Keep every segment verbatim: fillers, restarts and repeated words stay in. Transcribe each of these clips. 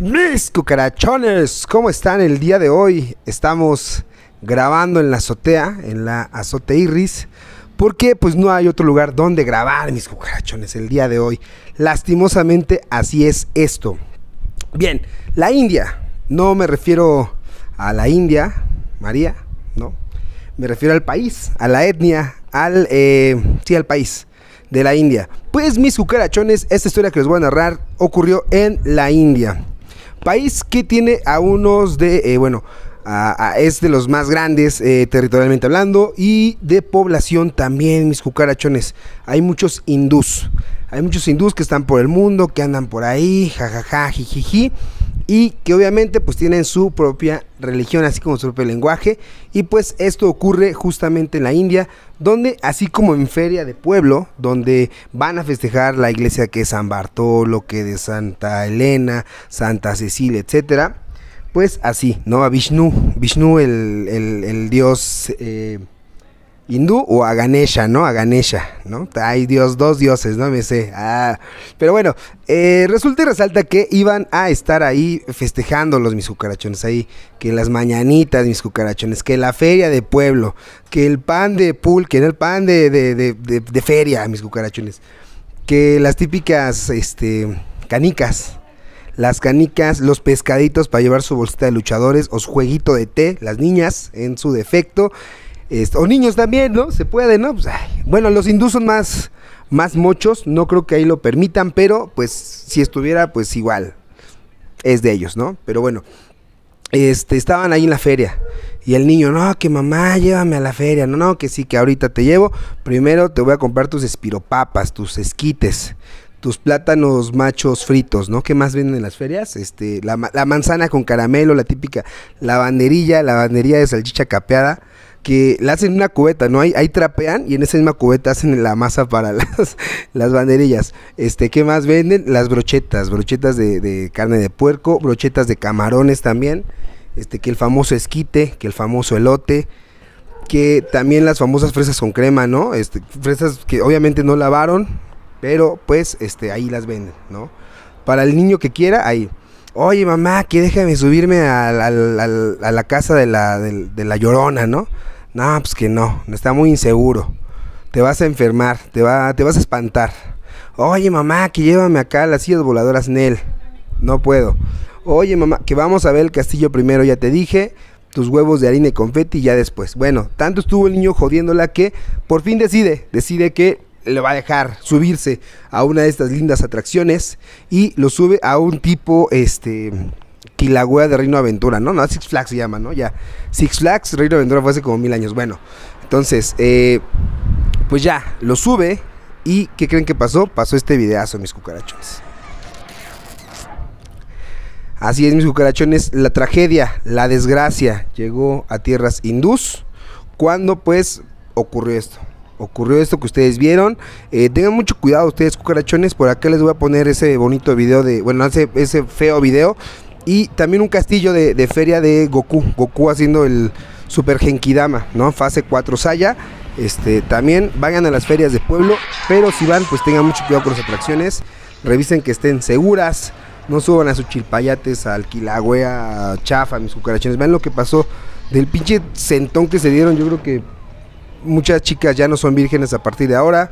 Mis cucarachones, ¿cómo están el día de hoy? Estamos grabando en la azotea, en la azotea Irris, porque pues no hay otro lugar donde grabar, mis cucarachones, el día de hoy. Lastimosamente así es esto. Bien, la India, no me refiero a la India, María, no, me refiero al país, a la etnia, al, eh, sí, al país de la India. Pues mis cucarachones, esta historia que les voy a narrar ocurrió en la India. País que tiene a unos de, eh, bueno, a, a, es de los más grandes eh, territorialmente hablando y de población también, mis cucarachones. Hay muchos hindús, hay muchos hindús que están por el mundo, que andan por ahí, jajaja, jijiji, y que obviamente pues tienen su propia religión, así como su propio lenguaje. Y pues esto ocurre justamente en la India, donde así como en feria de pueblo, donde van a festejar la iglesia que es San Bartolo, que de Santa Elena, Santa Cecilia, etcétera. Pues así, ¿no? A Vishnu, Vishnu el, el, el dios eh, hindú, o a Ganesha, ¿no? A Ganesha, ¿no? Hay dios, dos dioses, no me sé. Ah. Pero bueno, eh, resulta y resalta que iban a estar ahí festejando los mis cucarachones ahí. Que las mañanitas, mis cucarachones, que la feria de pueblo, que el pan de pulque, que el pan de, de, de, de, de feria, mis cucarachones. Que las típicas este, canicas. Las canicas, los pescaditos para llevar su bolsita de luchadores o su jueguito de té, las niñas en su defecto, esto, o niños también, ¿no? Se puede, ¿no? Pues, ay. Bueno, los hindús son más, más mochos, no creo que ahí lo permitan, pero pues si estuviera, pues igual, es de ellos, ¿no? Pero bueno, este, estaban ahí en la feria y el niño, no, que mamá, llévame a la feria, no, no, que sí, que ahorita te llevo, primero te voy a comprar tus espiropapas, tus esquites, tus plátanos machos fritos, ¿no? ¿Qué más venden en las ferias? Este, la, la manzana con caramelo, la típica, la banderilla, la banderilla de salchicha capeada, que la hacen en una cubeta, ¿no? Ahí, ahí trapean y en esa misma cubeta hacen la masa para las, las banderillas. Este, ¿qué más venden? Las brochetas, brochetas de, de carne de puerco, brochetas de camarones también, este, que el famoso esquite, que el famoso elote, que también las famosas fresas con crema, ¿no? Este, fresas que obviamente no lavaron, pero pues este ahí las venden, ¿no? Para el niño que quiera, ahí. Oye, mamá, que déjame subirme a, a, a, a la casa de la, de, de la llorona, ¿no? No, pues que no, está muy inseguro. Te vas a enfermar, te, va, te vas a espantar. Oye, mamá, que llévame acá a las sillas voladoras Nel. No puedo. Oye, mamá, que vamos a ver el castillo primero, ya te dije. Tus huevos de harina y confeti, ya después. Bueno, tanto estuvo el niño jodiéndola que por fin decide, decide que le va a dejar subirse a una de estas lindas atracciones y lo sube a un tipo, este, quilagüea de Reino Aventura, ¿no? No, Six Flags se llama, ¿no? Ya, Six Flags, Reino Aventura fue hace como mil años, bueno, entonces, eh, pues ya, lo sube y ¿qué creen que pasó? Pasó este videazo, mis cucarachones. Así es, mis cucarachones, la tragedia, la desgracia llegó a tierras hindús cuando, pues, ocurrió esto. Ocurrió esto que ustedes vieron. eh, Tengan mucho cuidado ustedes cucarachones. Por acá les voy a poner ese bonito video de, bueno, ese, ese feo video. Y también un castillo de, de feria de Goku Goku haciendo el Super Genkidama, ¿no? fase cuatro Saya. Este, también vayan a las ferias de pueblo, pero si van, pues tengan mucho cuidado con las atracciones. Revisen que estén seguras. No suban a sus chilpayates, al quilagüea, chafa, mis cucarachones. Vean lo que pasó del pinche sentón que se dieron. Yo creo que muchas chicas ya no son vírgenes a partir de ahora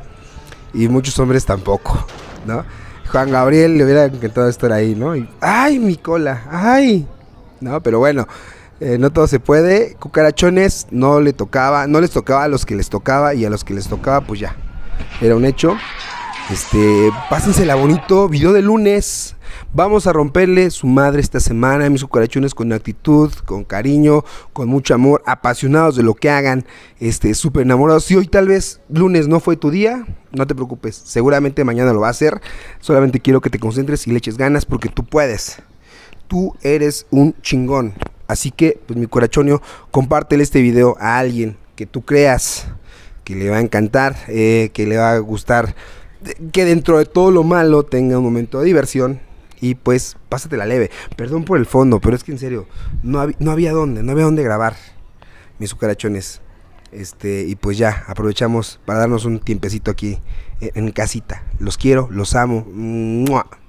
y muchos hombres tampoco, ¿no? Juan Gabriel le hubiera encantado estar ahí, ¿no? Y, ¡ay, mi cola! ¡Ay! No, pero bueno, eh, no todo se puede. Cucarachones, no le tocaba, no les tocaba a los que les tocaba y a los que les tocaba, pues ya, era un hecho. Este, pásensela bonito, video de lunes. Vamos a romperle su madre esta semana, mis cucarachones, con actitud, con cariño, con mucho amor, apasionados de lo que hagan, este, súper enamorados. Si hoy tal vez lunes no fue tu día, no te preocupes, seguramente mañana lo va a hacer. Solamente quiero que te concentres y le eches ganas porque tú puedes. Tú eres un chingón. Así que, pues mi cucarachoño, compártele este video a alguien que tú creas que le va a encantar, eh, que le va a gustar. Que dentro de todo lo malo tenga un momento de diversión y pues pásatela leve. Perdón por el fondo, pero es que en serio, no, hab no había dónde, no había dónde grabar, mis cucarachones. Este, y pues ya, aprovechamos para darnos un tiempecito aquí en, en casita. Los quiero, los amo. ¡Mua!